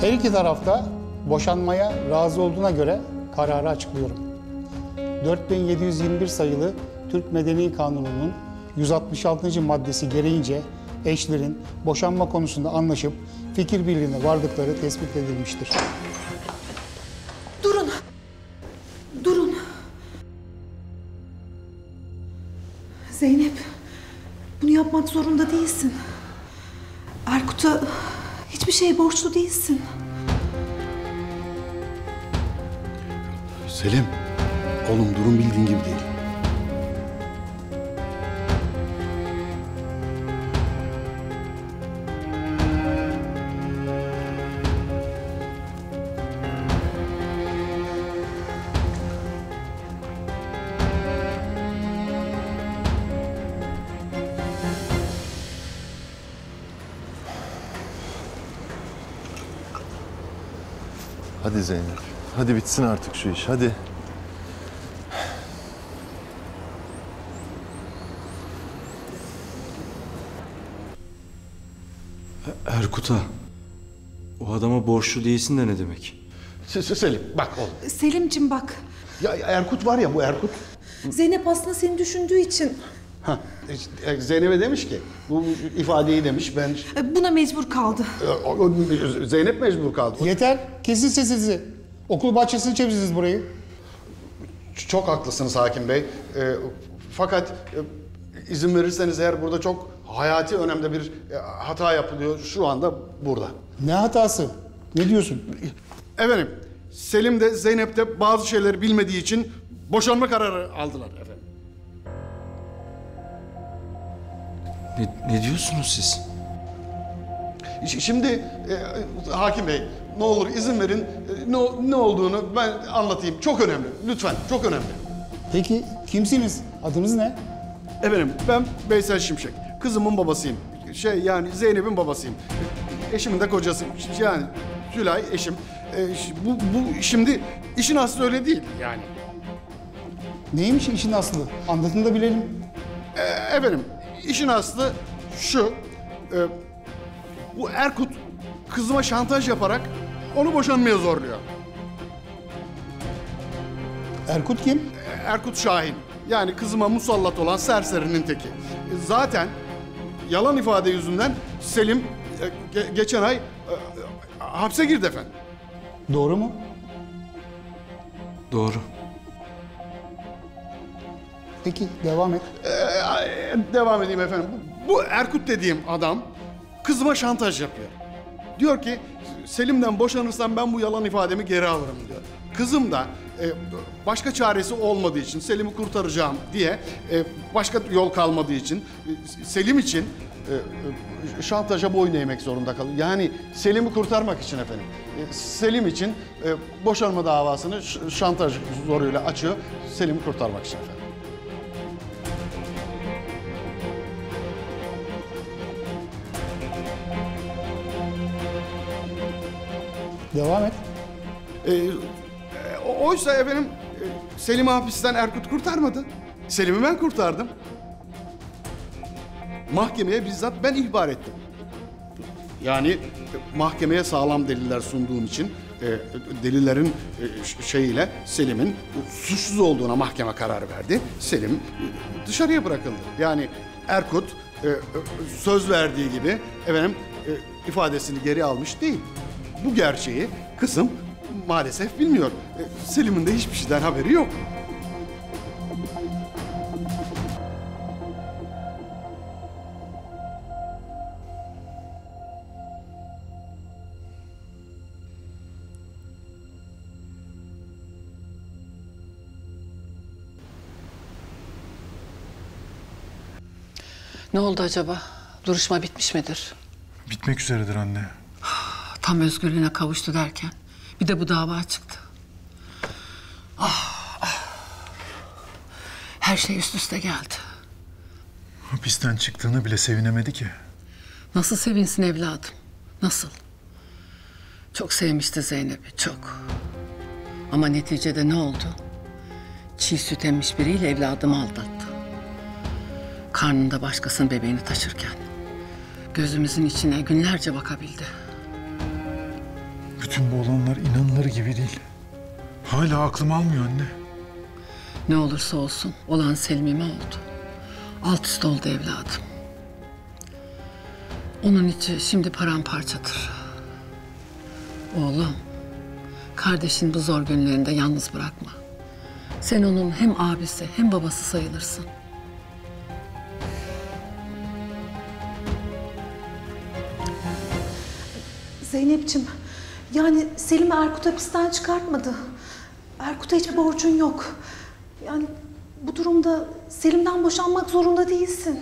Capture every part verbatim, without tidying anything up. Her iki tarafta boşanmaya razı olduğuna göre kararı açıklıyorum. dört bin yedi yüz yirmi bir sayılı Türk Medeni Kanunu'nun yüz altmış altıncı maddesi gereğince eşlerin boşanma konusunda anlaşıp fikir birliğine vardıkları tespit edilmiştir. Durun! Durun! Zeynep, bunu yapmak zorunda değilsin. Erkut'a hiçbir şeye borçlu değilsin. Selim, oğlum durum bildiğin gibi değil. Hadi Zeynep, hadi bitsin artık şu iş, hadi. Erkut'a, o adama borçlu değilsin de ne demek? Selim, bak oğlum. Selim'cim bak. Ya Erkut var ya, bu Erkut. Zeynep aslında seni düşündüğü için. Ha, Zeynep'e demiş ki, bu ifadeyi demiş, ben... Buna mecbur kaldı. Zeynep mecbur kaldı. Yeter, kesin sesinizi. Okul bahçesini çevirdiniz burayı. Çok haklısınız Hakim Bey. E, fakat e, izin verirseniz eğer burada çok hayati önemde bir e, hata yapılıyor şu anda burada. Ne hatası? Ne diyorsun? Efendim, Selim de Zeynep de bazı şeyleri bilmediği için boşanma kararı aldılar efendim. Ne, ne diyorsunuz siz? Şimdi e, Hakim Bey, ne olur izin verin, e, ne, ne olduğunu ben anlatayım. Çok önemli, lütfen, çok önemli. Peki, kimsiniz? Adınız ne? Efendim, ben Baysal Şimşek. Kızımın babasıyım. Şey yani Zeynep'in babasıyım. Eşimin de kocası. Yani Zülay eşim. E, bu, bu şimdi işin aslı öyle değil yani. Neymiş işin aslı? Anlatın da bilelim. E, efendim. İşin aslı şu, e, bu Erkut kızıma şantaj yaparak onu boşanmaya zorluyor. Erkut kim? Erkut Şahin. Yani kızıma musallat olan serserinin teki. Zaten yalan ifade yüzünden Selim e, ge- geçen ay e, hapse girdi efendim. Doğru mu? Doğru. Peki, devam et. Ee, devam edeyim efendim. Bu, bu Erkut dediğim adam kızıma şantaj yapıyor. Diyor ki, Selim'den boşanırsam ben bu yalan ifademi geri alırım diyor. Kızım da e, başka çaresi olmadığı için Selim'i kurtaracağım diye, e, başka yol kalmadığı için, e, Selim için e, şantaja boyun eğmek zorunda kalıyor. Yani Selim'i kurtarmak için efendim. E, Selim için e, boşanma davasını şantaj zoruyla açıyor, Selim'i kurtarmak için efendim. Devam et. Ee, oysa efendim Selim'i hapisten Erkut kurtarmadı. Selim'i ben kurtardım. mahkemeye bizzat ben ihbar ettim. Yani mahkemeye sağlam deliller sunduğum için e, delillerin e, şeyiyle Selim'in suçsuz olduğuna mahkeme karar verdi. Selim dışarıya bırakıldı. Yani Erkut e, söz verdiği gibi efendim e, ifadesini geri almış değil. Bu gerçeği kızım maalesef bilmiyor. E, Selim'in de hiçbir şeyden haberi yok. Ne oldu acaba? Duruşma bitmiş midir? Bitmek üzeredir anne. Tam özgürlüğüne kavuştu derken bir de bu dava çıktı. Ah, ah. Her şey üst üste geldi. Hapisten çıktığını bile sevinemedi ki. Nasıl sevinsin evladım? Nasıl? Çok sevmişti Zeynep'i, çok. Ama neticede ne oldu? Çiğ süt emmiş biriyle evladımı aldattı. Karnında başkasının bebeğini taşırken gözümüzün içine günlerce bakabildi. Bütün bu olanlar inanılır gibi değil. Hala aklım almıyor anne. Ne olursa olsun olan Selim'ime oldu. Alt üst oldu evladım. Onun içi şimdi paramparçadır. Oğlum, kardeşin bu zor günlerinde yalnız bırakma. Sen onun hem abisi hem babası sayılırsın. Zeynep'ciğim, yani Selim'i Erkut hapisten çıkartmadı. Erkut'a hiçbir borcun yok. Yani bu durumda Selim'den boşanmak zorunda değilsin.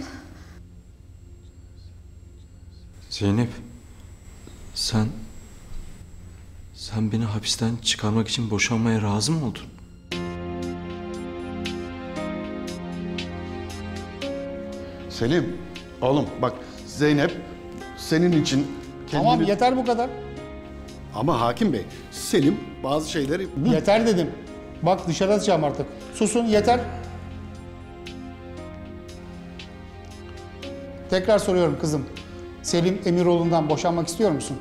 Zeynep, sen... sen beni hapisten çıkarmak için boşanmaya razı mı oldun? Selim, oğlum bak Zeynep senin için... Kendini... Tamam, yeter bu kadar. Ama hakim bey, Selim bazı şeyleri... Yeter dedim. Bak dışarı atacağım artık. Susun, yeter. Tekrar soruyorum kızım. Selim Emiroğlu'ndan boşanmak istiyor musun?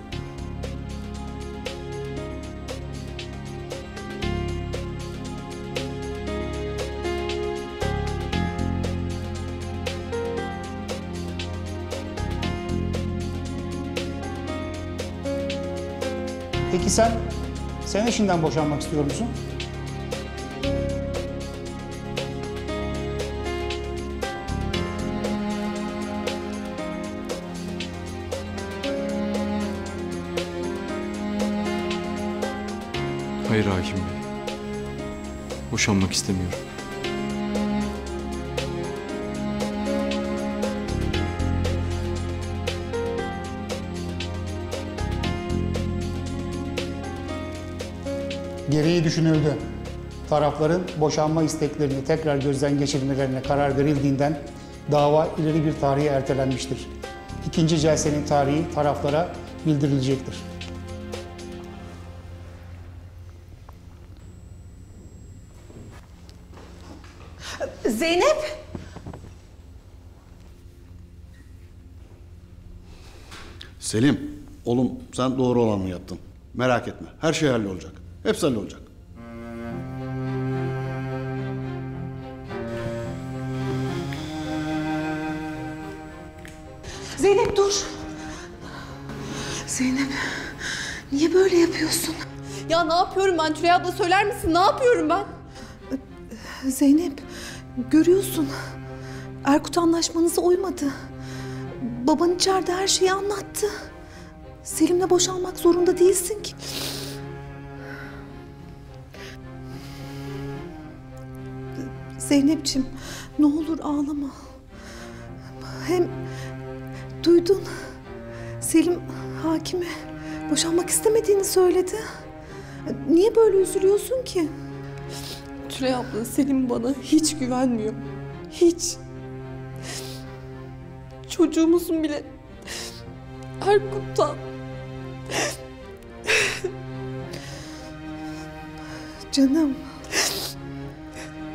Peki sen, sen eşinden boşanmak istiyor musun? Hayır hakim bey. Boşanmak istemiyorum. Gereği düşünüldü. Tarafların boşanma isteklerini tekrar gözden geçirmelerine karar verildiğinden dava ileri bir tarihe ertelenmiştir. İkinci celsenin tarihi taraflara bildirilecektir. Zeynep! Selim, oğlum sen doğru olanı yaptın. Merak etme, her şey hallolacak. Hepsi hallolacak. Zeynep dur. Zeynep, niye böyle yapıyorsun? Ya ne yapıyorum ben? Tülay abla söyler misin? Ne yapıyorum ben? Zeynep, görüyorsun. Erkut anlaşmanıza uymadı. Baban içeride her şeyi anlattı. Selim'le boşanmak zorunda değilsin ki. Zeynep'ciğim, ne olur ağlama. Hem duydun, Selim hakime boşanmak istemediğini söyledi. Niye böyle üzülüyorsun ki? Tülay abla, Selim bana hiç güvenmiyor. Hiç. Çocuğumuzun bile Erkut'tan. Canım.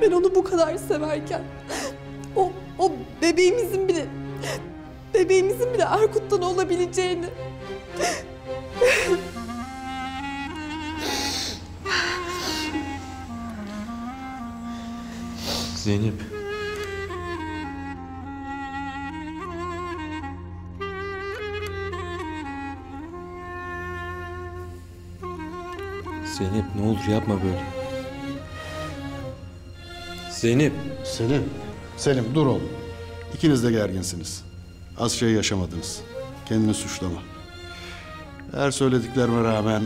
Ben onu bu kadar severken, o, o bebeğimizin bile bebeğimizin bile Erkut'tan olabileceğini. Zeynep. Zeynep ne olur yapma böyle. Zeynep. Selim. Selim dur oğlum. İkiniz de gerginsiniz. Az şey yaşamadınız. Kendini suçlama. Eğer söylediklerime rağmen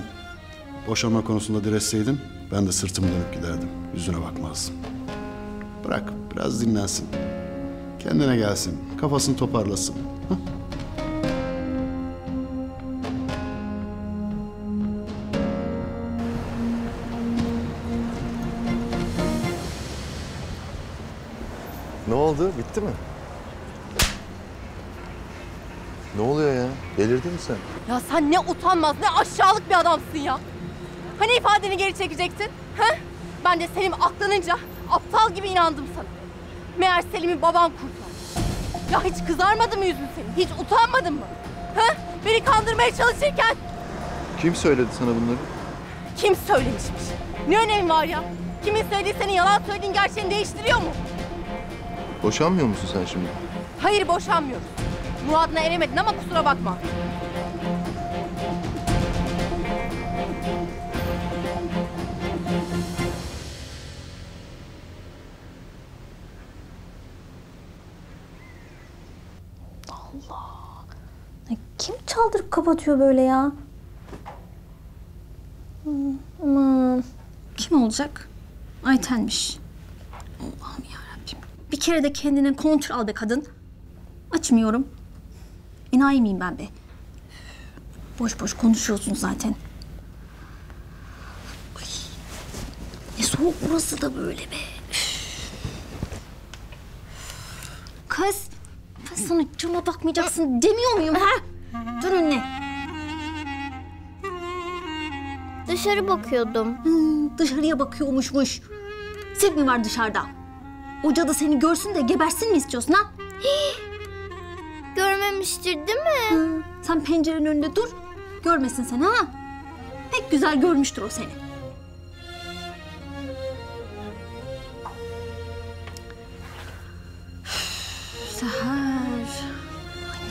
boşanma konusunda diretseydin ben de sırtımı dönüp giderdim. Yüzüne bakmazdım. Bırak biraz dinlensin. Kendine gelsin. Kafasını toparlasın. Hah. Ne oldu? Bitti mi? Ne oluyor ya? Delirdin mi sen? Ya sen ne utanmaz, ne aşağılık bir adamsın ya. Hani ifadeni geri çekecektin? Ha? Ben de Selim aklanınca aptal gibi inandım sana. Meğer Selim'i babam kurtardı. Ya hiç kızarmadı mı yüzün senin? Hiç utanmadın mı? Ha? Beni kandırmaya çalışırken. Kim söyledi sana bunları? Kim söylemişmiş? Ne önemi var ya? Kimin söylediği senin yalan söylediğin gerçeğini değiştiriyor mu? Boşanmıyor musun sen şimdi? Hayır, boşanmıyoruz. Muradına eremedin ama kusura bakma. Allah! Kim çaldırıp kapatıyor böyle ya? Aman! Kim olacak? Ayten'miş. Allah'ım yarabbim. Bir kere de kendine kontrol al be kadın. Açmıyorum. İnay mıyım ben be? Boş boş konuşuyorsun zaten. Ay, ne soğuk burası da böyle be. Kız, ben sana cama bakmayacaksın demiyor muyum ha? Dur anne. Dışarı bakıyordum. Hmm, dışarıya bakıyormuşmuş. Sen mi var dışarıda? O cadı seni görsün de gebersin mi istiyorsun ha? Görmemiştir değil mi? Hı. Sen pencerenin önünde dur. Görmesin sen ha. Pek güzel görmüştür o seni. Seher. Ay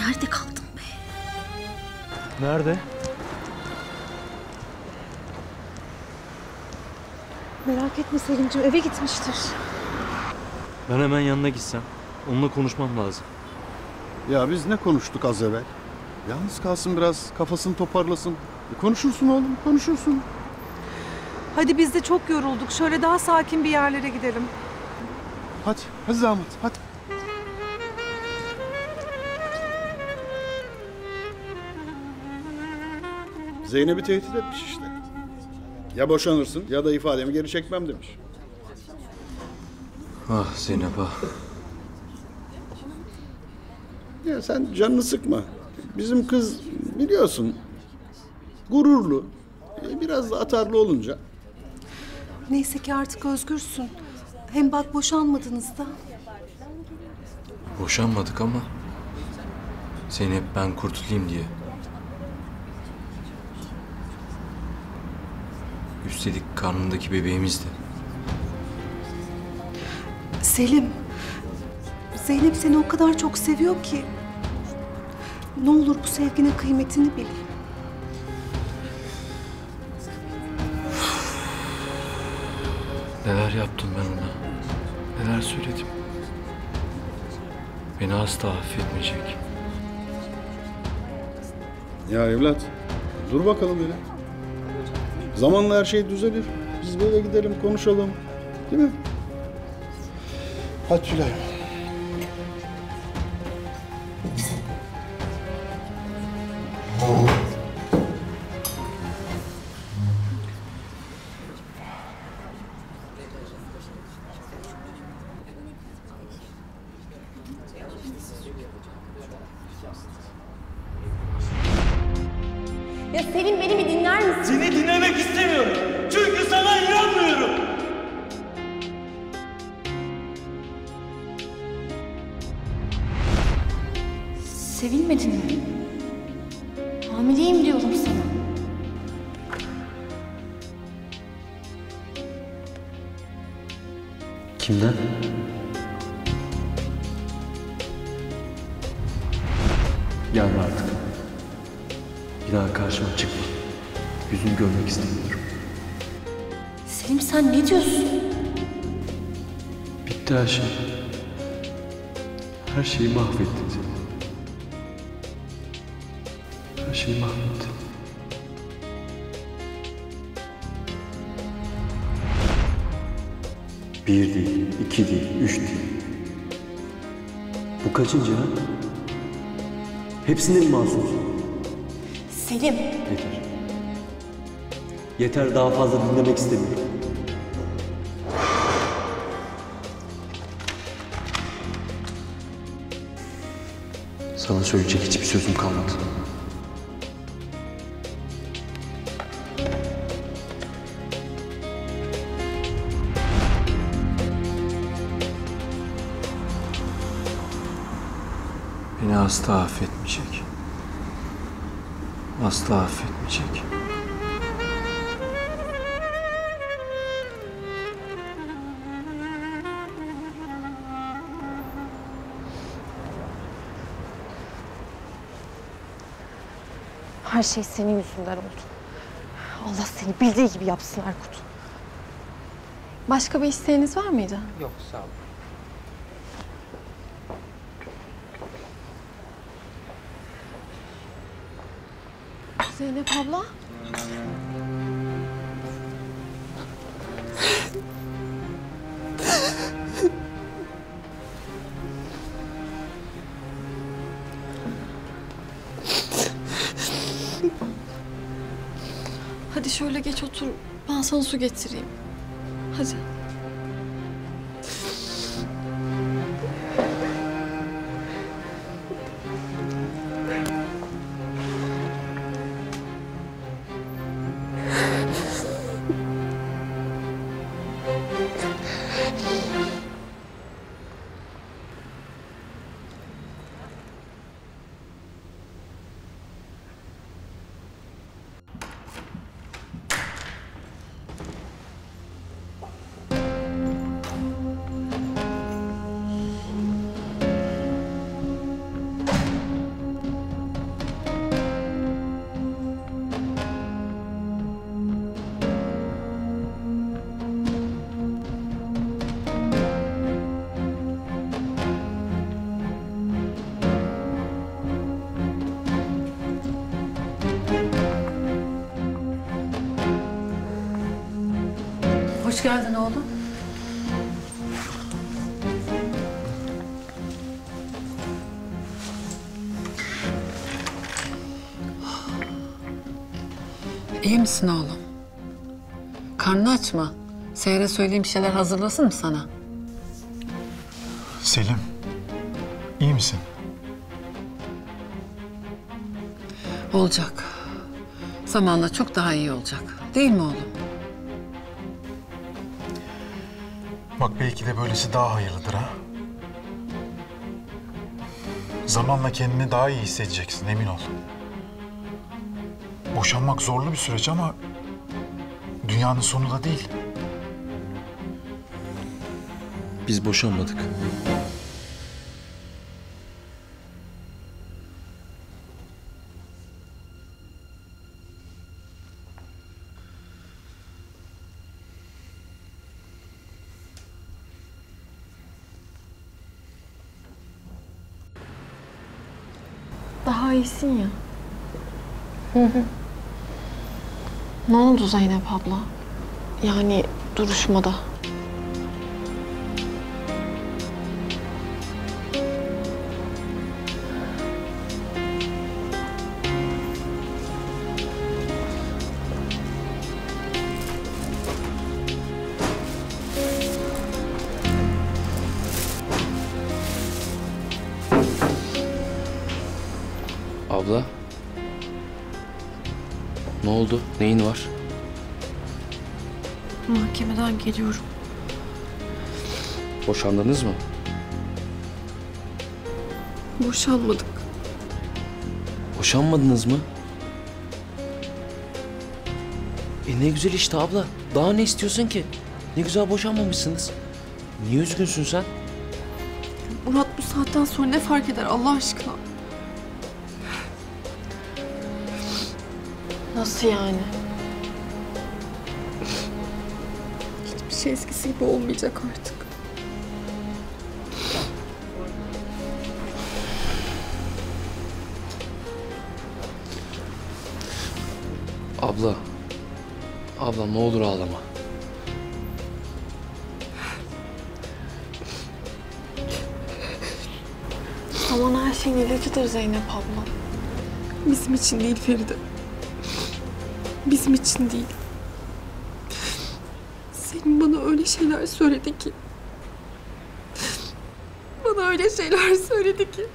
nerede kaldın be? Nerede? Merak etme Selimciğim, eve gitmiştir. Ben hemen yanına gitsem. Onunla konuşmam lazım. Ya biz ne konuştuk az evvel? Yalnız kalsın biraz, kafasını toparlasın. E konuşursun oğlum, konuşursun. Hadi biz de çok yorulduk. Şöyle daha sakin bir yerlere gidelim. Hadi, hadi zahmet, hadi. Zeynep'i tehdit etmiş işte. Ya boşanırsın ya da ifademi geri çekmem demiş. Ah Zeynep ah. Ya sen canını sıkma. Bizim kız biliyorsun gururlu. Biraz da atarlı olunca. Neyse ki artık özgürsün. Hem bak boşanmadınız da. Boşanmadık ama seni hep ben kurtulayım diye. Üstelik karnındaki bebeğimiz de. Selim. Zeynep seni o kadar çok seviyor ki. Ne olur bu sevginin kıymetini bil. Neler yaptım ben ona? Neler söyledim? Beni asla affetmeyecek. Ya evlat, dur bakalım öyle. Zamanla her şey düzelir. Biz böyle gidelim, konuşalım. Değil mi? Hadi Tülay. Ya Selim beni mi dinler misin? Seni dinlemek istemiyorum. Çünkü sana inanmıyorum. Sevilmedin mi? Hamileyim diyorum sana. Kimden? Gelme artık. Bir daha karşıma çıkma. Yüzünü görmek istemiyorum. Selim, sen ne diyorsun? Bitti her şey. Her şeyi mahvettin seni. Her şeyi mahvettin. Bir değil, iki değil, üç değil. Bu kaçıncı ha? Hepsinin masumsun. Selim. Yeter. Yeter, daha fazla dinlemek istemiyorum. Sana söyleyecek hiçbir sözüm kalmadı. Beni asla affetmeyecek. Asla affetmeyecek. Her şey senin yüzünden oldu. Allah seni bildiği gibi yapsın Erkut. Başka bir isteğiniz var mıydı? Yok, sağ olun. Zeynep abla. Hadi şöyle geç otur. Ben sana su getireyim. Hadi. Hoş geldin oğlum. İyi misin oğlum? Karnını açma. Seher'e söyleyeyim, bir şeyler hazırlasın mı sana? Selim, iyi misin? Olacak. Zamanla çok daha iyi olacak. Değil mi oğlum? Bak, belki de böylesi daha hayırlıdır ha. Zamanla kendini daha iyi hissedeceksin, emin ol. Boşanmak zorlu bir süreç ama dünyanın sonu da değil. Biz boşanmadık. Daha iyisin ya. Hı hı. Ne oldu Zeynep abla? Yani duruşmada. Abla, ne oldu? Neyin var? Mahkemeden geliyorum. Boşandınız mı? Boşanmadık. Boşanmadınız mı? E ne güzel işte abla. Daha ne istiyorsun ki? Ne güzel boşanmamışsınız. Niye üzgünsün sen? Murat bu saatten sonra ne fark eder Allah aşkına? Nasıl yani? Hiçbir şey eskisi gibi olmayacak artık. Abla, abla ne olur ağlama. Aman her şeyin ilacıdır Zeynep abla. Bizim için değil Feride. Bizim için değil. Senin bana öyle şeyler söyledi ki. Bana öyle şeyler söyledi ki.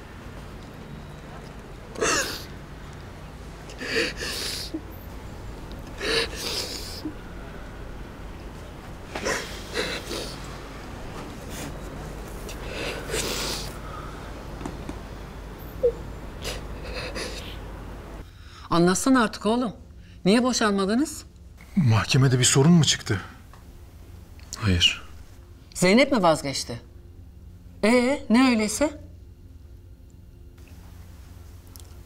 Anlatsın artık oğlum. Niye boşanmadınız? Mahkemede bir sorun mu çıktı? Hayır. Zeynep mi vazgeçti? Ee, ne öyleyse?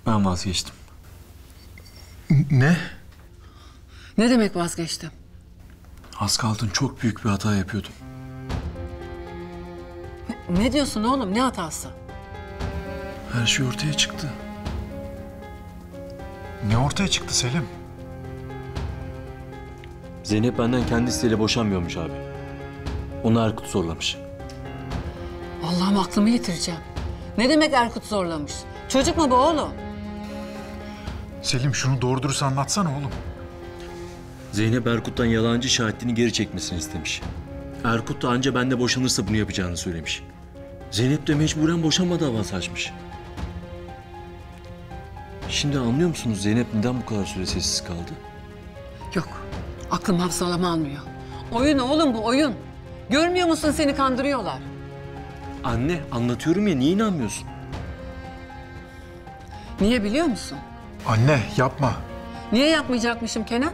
Ben vazgeçtim. Ne? Ne demek vazgeçtim? Az kaldın çok büyük bir hata yapıyordum. Ne, ne diyorsun oğlum? Ne hatası? Her şey ortaya çıktı. Ne ortaya çıktı Selim? Zeynep benden kendi isteğiyle boşanmıyormuş abi. Onu Erkut zorlamış. Allah'ım aklımı yitireceğim. Ne demek Erkut zorlamış? Çocuk mu bu oğlum? Selim şunu doğru dürüst anlatsana oğlum. Zeynep Erkut'tan yalancı şahitliğini geri çekmesini istemiş. Erkut da anca benle boşanırsa bunu yapacağını söylemiş. Zeynep de mecburen boşanma davası açmış. Şimdi anlıyor musunuz Zeynep neden bu kadar süre sessiz kaldı? Yok, aklım hafsalama almıyor. Oyun oğlum bu oyun. Görmüyor musun seni kandırıyorlar? Anne anlatıyorum ya niye inanmıyorsun? Niye biliyor musun? Anne yapma. Niye yapmayacakmışım Kenan?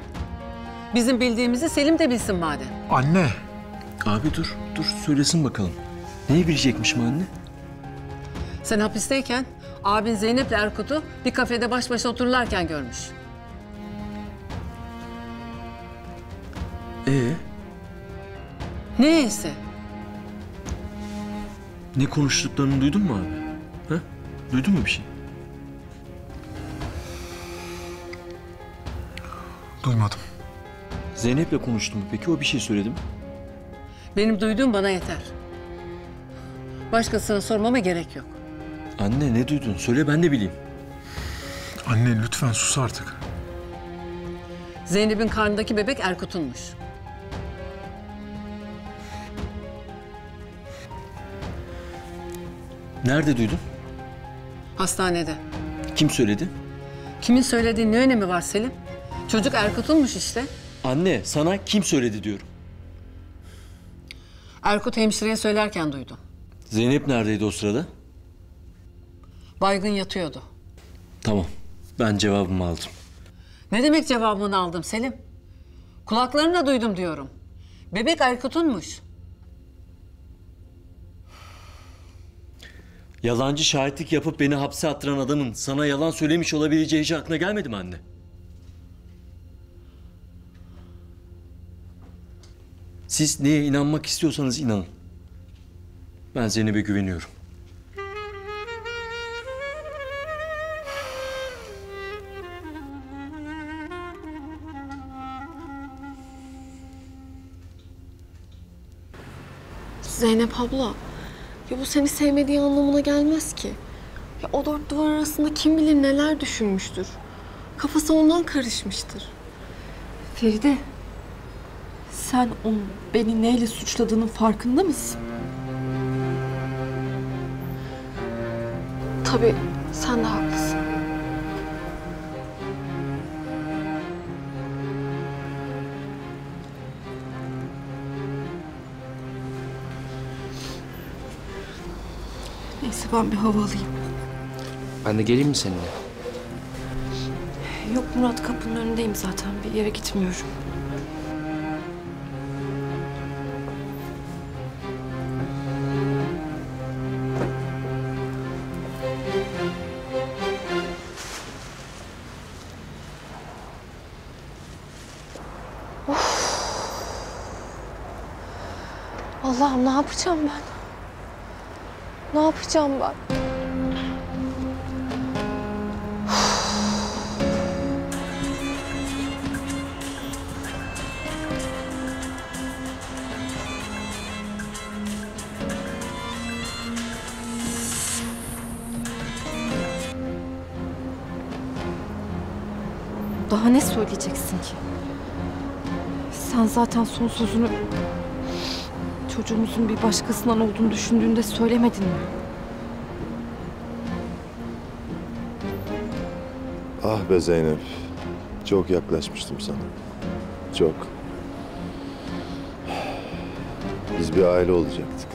Bizim bildiğimizi Selim de bilsin madem. Anne. Abi dur, dur söylesin bakalım. Neyi bilecekmişim anne? Sen hapisteyken... Abin Zeynep'le Erkut'u bir kafede baş başa otururlarken görmüş. Ee? Neyse. Ne konuştuklarını duydun mu abi? Ha? Duydun mu bir şey? Duymadım. Zeynep'le konuştun mu peki? O bir şey söyledi mi? Benim duyduğum bana yeter. Başkasına sormama gerek yok. Anne ne duydun? Söyle ben de bileyim. Anne lütfen sus artık. Zeynep'in karnındaki bebek Erkut'unmuş. Nerede duydun? Hastanede. Kim söyledi? Kimin söylediğinin ne önemi var Selim? Çocuk Erkut'unmuş işte. Anne sana kim söyledi diyorum. Erkut hemşireye söylerken duydum. Zeynep neredeydi o sırada? Baygın yatıyordu. Tamam, ben cevabımı aldım. Ne demek cevabını aldım Selim? Kulaklarımla duydum diyorum. Bebek Erkut'unmuş. Yalancı şahitlik yapıp beni hapse attıran adamın sana yalan söylemiş olabileceği hiç aklına gelmedi mi anne? Siz neye inanmak istiyorsanız inanın. Ben Zeynep'e güveniyorum. Zeynep abla, ya bu seni sevmediği anlamına gelmez ki. Ya o dört duvar arasında kim bilir neler düşünmüştür. Kafası ondan karışmıştır. Feride, sen onun beni neyle suçladığının farkında mısın? Tabii, sen de haklısın. Neyse ben bir hava alayım. Ben de geleyim mi seninle? Yok Murat, kapının önündeyim zaten. Bir yere gitmiyorum. Of! Allah'ım, ne yapacağım ben? Ne yapacağım ben? Daha ne söyleyeceksin ki? Sen zaten son sözünü çocuğumuzun bir başkasından olduğunu düşündüğünde söylemedin mi? Ah be Zeynep, çok yaklaşmıştım sana. Çok. Biz bir aile olacaktık.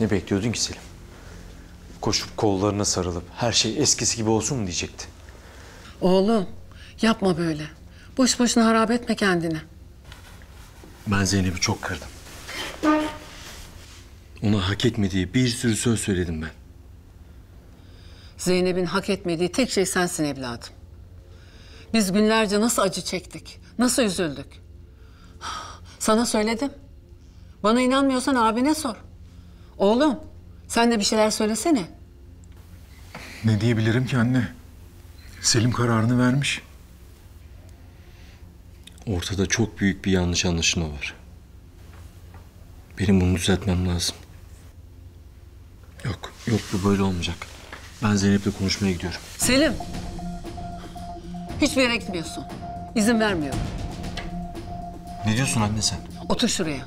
Ne bekliyordun ki Selim? Koşup kollarına sarılıp her şey eskisi gibi olsun mu diyecekti? Oğlum, yapma böyle. Boş boşuna harap etme kendini. Ben Zeynep'i çok kırdım. Ona hak etmediği bir sürü söz söyledim ben. Zeynep'in hak etmediği tek şey sensin evladım. Biz günlerce nasıl acı çektik, nasıl üzüldük. Sana söyledim. Bana inanmıyorsan abine sor. Oğlum, sen de bir şeyler söylesene. Ne diyebilirim ki anne? Selim kararını vermiş. Ortada çok büyük bir yanlış anlaşılma var. Benim bunu düzeltmem lazım. Yok, yok bu böyle olmayacak. Ben Zeynep'le konuşmaya gidiyorum. Selim! Hiçbir yere gitmiyorsun. İzin vermiyorum. Ne diyorsun anne sen? Otur şuraya.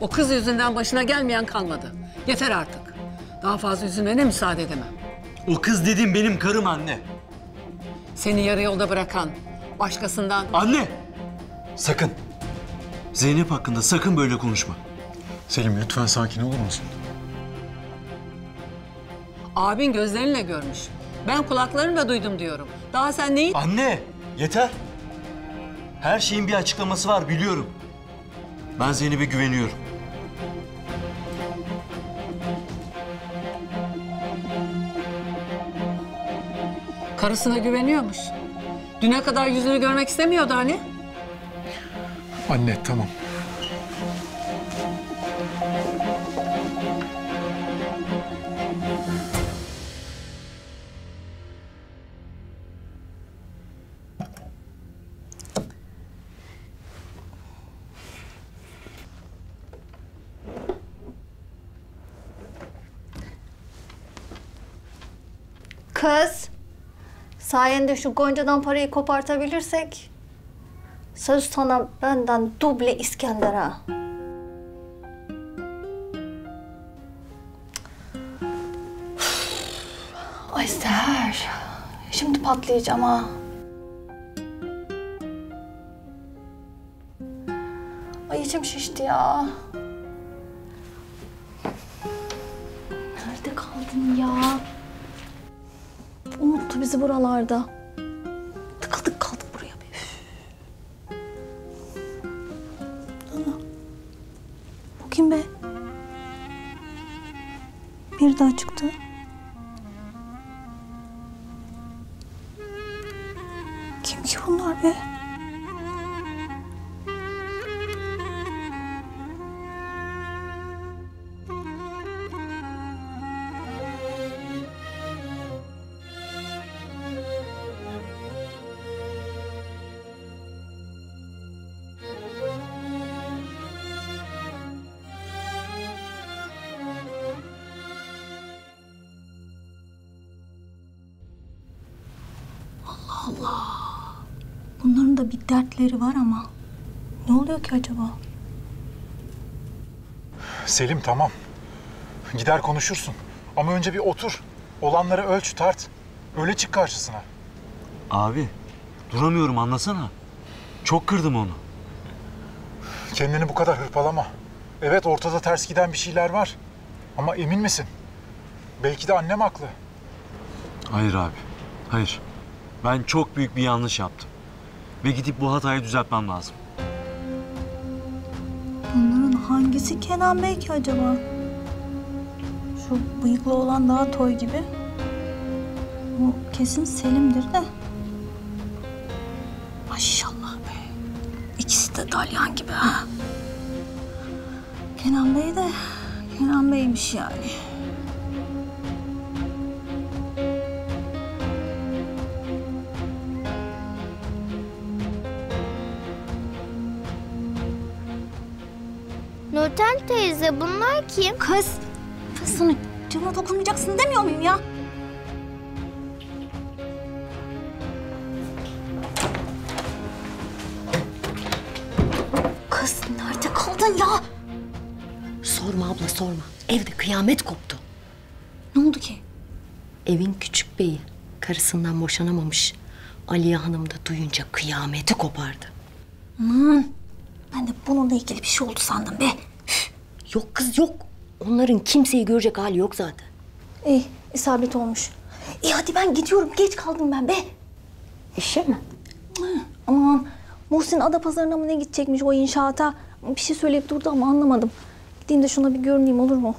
O kız yüzünden başına gelmeyen kalmadı. Yeter artık. Daha fazla üzülmene müsaade edemem. O kız dediğim benim karım anne. Seni yarı yolda bırakan, başkasından... Anne! Sakın! Zeynep hakkında sakın böyle konuşma. Selim, lütfen sakin olur musun? Abin gözlerinle görmüş. Ben kulaklarımla duydum diyorum. Daha sen neyi... Anne! Yeter! Her şeyin bir açıklaması var, biliyorum. Ben Zeynep'e güveniyorum. Karısına güveniyormuş. Düne kadar yüzünü görmek istemiyordu hani. Anne, tamam. Kız, sayende şu Gonca'dan parayı kopartabilirsek söz sana, benden duble İskender ha. Ay Seher, şimdi patlayacağım ha. Ay içim şişti ya. Nerede kaldın ya? Unuttu bizi buralarda. Tıkıldık kaldık buraya bir. Ana. Bu kim be? Bir daha çıktı. Kim ki bunlar be? Allah! Bunların da bir dertleri var ama ne oluyor ki acaba? Selim, tamam. Gider konuşursun. Ama önce bir otur. Olanları ölç, tart. Öyle çık karşısına. Abi, duramıyorum anlasana. Çok kırdım onu. Kendini bu kadar hırpalama. Evet, ortada ters giden bir şeyler var. Ama emin misin? Belki de annem haklı. Hayır abi, hayır. Ben çok büyük bir yanlış yaptım. Ve gidip bu hatayı düzeltmem lazım. Bunların hangisi Kenan Bey ki acaba? Şu bıyıklı olan daha toy gibi. Bu kesin Selim'dir de. Maşallah be. İkisi de dalyan gibi ha. Kenan Bey de Kenan Bey'miş yani. Nurten teyze, bunlar kim? Kız, sana canına dokunmayacaksın demiyor muyum ya? Kız, nerede kaldın ya? Sorma abla, sorma. Evde kıyamet koptu. Ne oldu ki? Evin küçük beyi, karısından boşanamamış. Aliye Hanım da duyunca kıyameti kopardı. Hmm. Ben de bununla ilgili bir şey oldu sandım be. Yok kız, yok. Onların kimseyi görecek hali yok zaten. İyi, isabet olmuş. İyi hadi ben gidiyorum, geç kaldım ben be. İşe mi? Hı, aman, Muhsin Adapazarı'na mı ne gidecekmiş o inşaata? Bir şey söyleyip durdu ama anlamadım. Gideyim de şuna bir görüneyim, olur mu?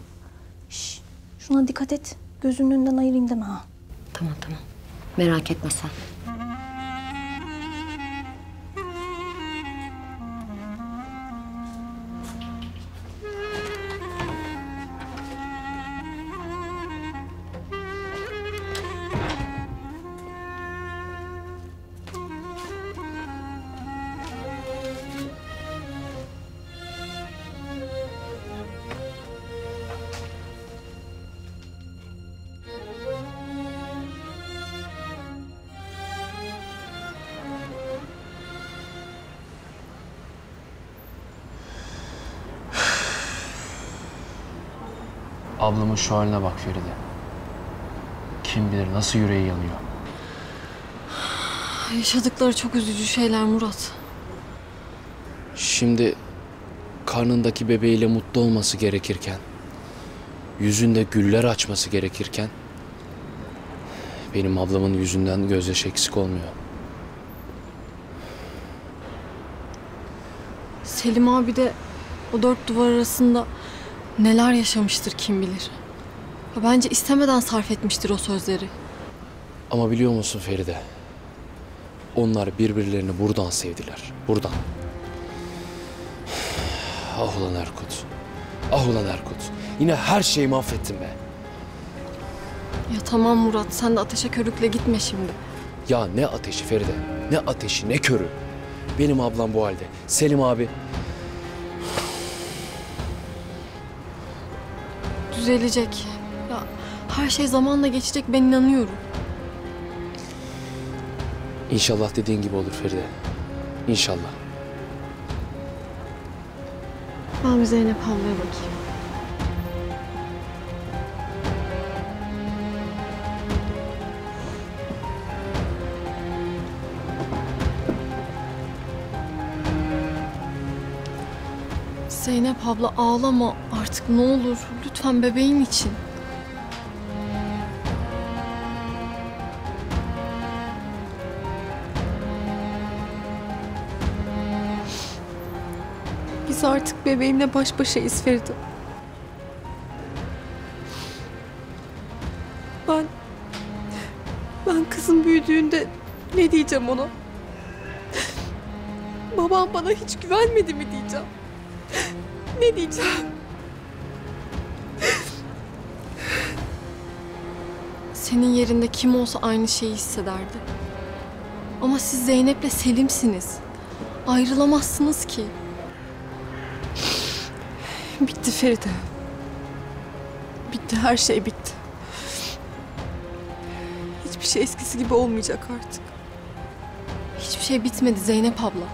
Şş, şuna dikkat et, gözünün önünden ayırayım deme ha. Tamam tamam, merak etme sen. Ablamın şu haline bak Feride. Kim bilir nasıl yüreği yanıyor. Yaşadıkları çok üzücü şeyler Murat. Şimdi karnındaki bebeğiyle mutlu olması gerekirken, yüzünde güller açması gerekirken benim ablamın yüzünden gözyaşı eksik olmuyor. Selim abi de o dört duvar arasında neler yaşamıştır kim bilir. Ya bence istemeden sarf etmiştir o sözleri. Ama biliyor musun Feride? Onlar birbirlerini buradan sevdiler. Buradan. Ah ulan Erkut. Ah ulan Erkut. Yine her şeyi mahvettin be. Ya tamam Murat, sen de ateşe körükle gitme şimdi. Ya ne ateşi Feride? Ne ateşi ne körü? Benim ablam bu halde. Selim abi... Düzelecek. Ya her şey zamanla geçecek, ben inanıyorum. İnşallah dediğin gibi olur Feride. İnşallah. Ben bir Zeynep ablaya bakayım. Zeynep abla ağlama artık ne olur. Lütfen bebeğin için. Biz artık bebeğimle baş başayız Feride. Ben... Ben kızım büyüdüğünde ne diyeceğim ona? Babam bana hiç güvenmedi mi diyeceğim? Ne diyeceğim? Senin yerinde kim olsa aynı şeyi hissederdi. Ama siz Zeynep'le Selim'siniz. Ayrılamazsınız ki. Bitti Feride. Bitti, her şey bitti. Hiçbir şey eskisi gibi olmayacak artık. Hiçbir şey bitmedi Zeynep abla.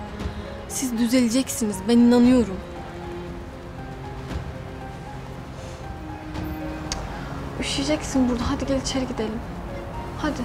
Siz düzeleceksiniz, ben inanıyorum. Üşüyeceksin burada. Hadi gel içeri gidelim. Hadi.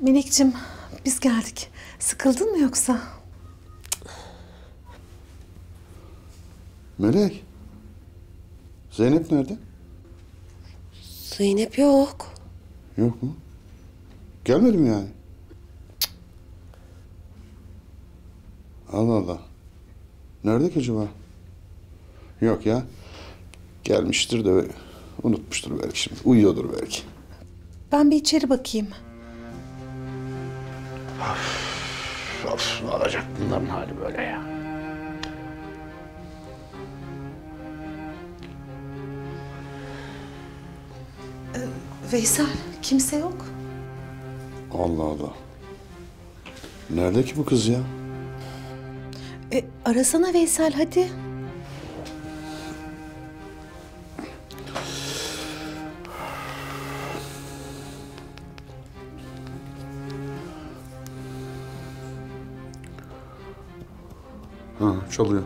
Melek'cim biz geldik. Sıkıldın mı yoksa? Melek. Zeynep nerede? Zeynep yok. Yok mu? Gelmedi mi yani? Cık. Allah Allah. Nerede ki acaba? Yok ya. Gelmiştir de unutmuştur belki şimdi. Uyuyordur belki. Ben bir içeri bakayım. Of, of, ne olacak bunların hali böyle ya? Ee, Veysel, kimse yok. Allah Allah. Nerede ki bu kız ya? E, arasana Veysel, hadi. Ha, çalıyor.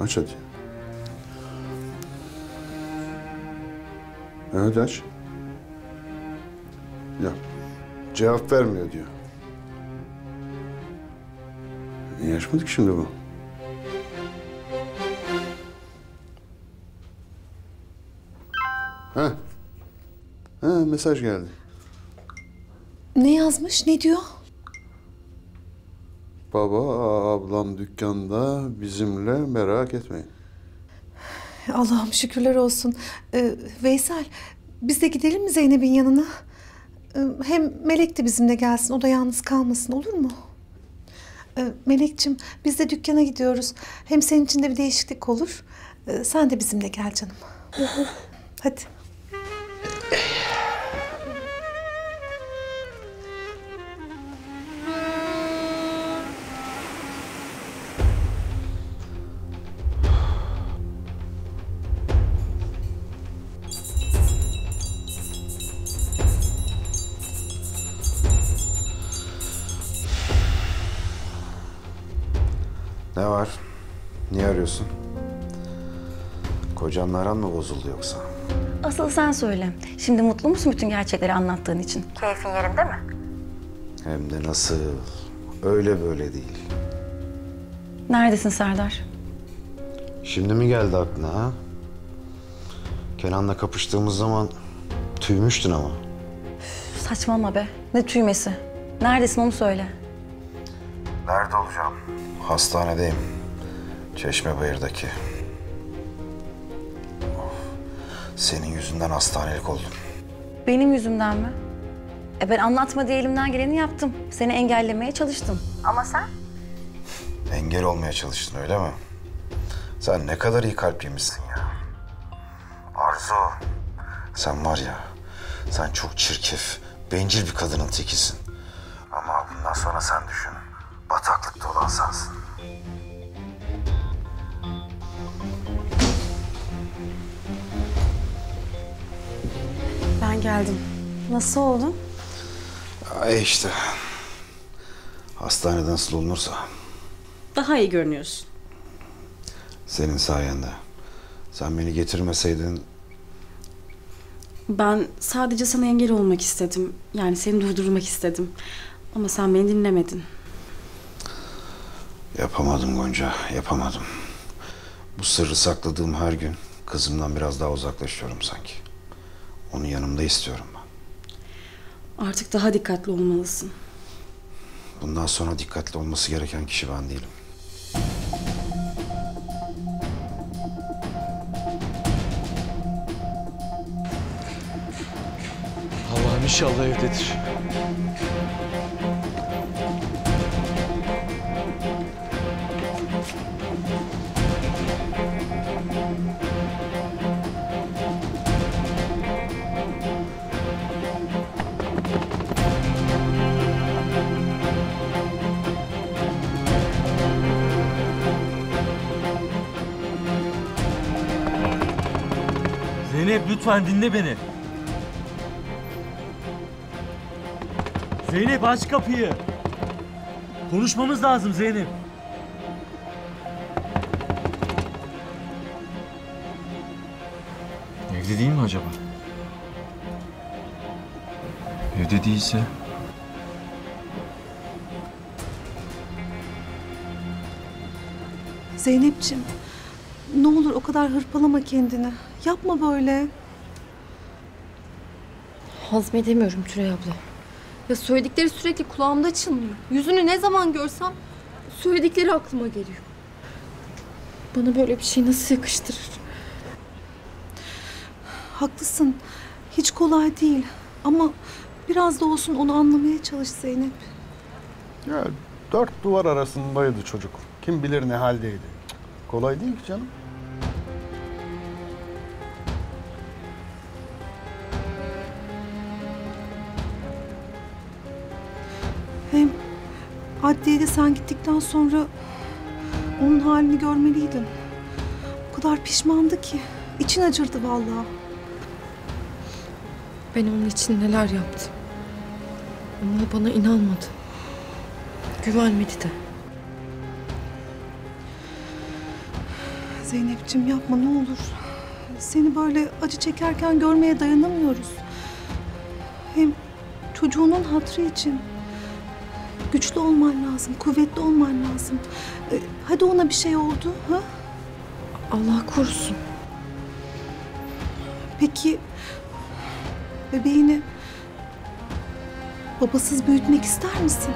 Aç hadi. Evet, aç. Ya, cevap vermiyor diyor. Niye açmadı ki şimdi bu? Ha. Ha, mesaj geldi. Ne yazmış, ne diyor? Baba, ablam dükkanda bizimle, merak etmeyin. Allah'ım şükürler olsun. Ee, Veysel, biz de gidelim mi Zeynep'in yanına? Ee, hem Melek de bizimle gelsin, o da yalnız kalmasın, olur mu? Ee, Melek'ciğim, biz de dükkana gidiyoruz. Hem senin için de bir değişiklik olur. Ee, sen de bizimle gel canım. Hadi. Ne var? Niye arıyorsun? Kocanla aran mı bozuldu yoksa? Asıl sen söyle. Şimdi mutlu musun bütün gerçekleri anlattığın için? Keyfin yerinde mi? Hem de nasıl? Öyle böyle değil. Neredesin Serdar? Şimdi mi geldi aklına ha? Kenan'la kapıştığımız zaman tüymüştün ama. Üf, saçmalama be. Ne tüymesi? Neredesin onu söyle. Nerede olacağım? Hastanedeyim. Çeşmebayır'daki. Of. Senin yüzünden hastanelik oldum. Benim yüzümden mi? E ben anlatma diye elimden geleni yaptım. Seni engellemeye çalıştım. Ama sen? Engel olmaya çalıştın öyle mi? Sen ne kadar iyi kalpliymişsin ya. Arzu. Sen var ya, sen çok çirkef, bencil bir kadının tekisin. Ama bundan sonra sen düşün. Bataklıkta olan sensin. Ben geldim. Nasıl oldu? Ay işte. Hastanede nasıl olunursa. Daha iyi görünüyorsun. Senin sayende. Sen beni getirmeseydin... Ben sadece sana engel olmak istedim. Yani seni durdurmak istedim. Ama sen beni dinlemedin. Yapamadım Gonca, yapamadım. Bu sırrı sakladığım her gün kızımdan biraz daha uzaklaşıyorum sanki. Onu yanımda istiyorum ben. Artık daha dikkatli olmalısın. Bundan sonra dikkatli olması gereken kişi ben değilim. Allah'ım inşallah evdedir. Zeynep lütfen dinle beni. Zeynep aç kapıyı. Konuşmamız lazım Zeynep. Evde değil mi acaba? Ne dediyse... Zeynep'ciğim, ne olur o kadar hırpalama kendini. Yapma böyle. Hazmedemiyorum Tülay abla. Ya söyledikleri sürekli kulağımda çınlıyor. Yüzünü ne zaman görsem söyledikleri aklıma geliyor. Bana böyle bir şey nasıl yakıştırır? Haklısın. Hiç kolay değil. Ama biraz da olsun onu anlamaya çalış Zeynep. Ya dört duvar arasındaydı çocuk. Kim bilir ne haldeydi. Kolay değil ki canım. Hem adliyede sen gittikten sonra onun halini görmeliydin. O kadar pişmandı ki. İçin acırdı vallahi. Ben onun için neler yaptım. Ama bana inanmadı. Güvenmedi de. Zeynep'ciğim yapma ne olur. Seni böyle acı çekerken görmeye dayanamıyoruz. Hem çocuğunun hatırı için güçlü olman lazım, kuvvetli olman lazım. Ee, hadi ona bir şey oldu, ha? Allah korusun. Peki bebeğini babasız büyütmek ister misin?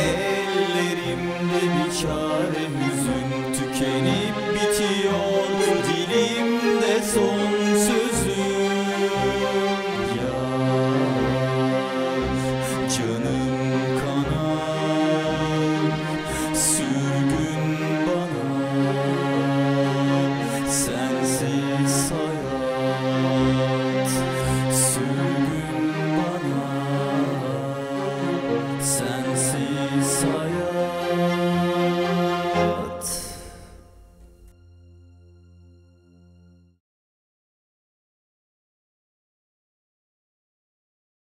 Ellerimde bir çare hüzün tükenip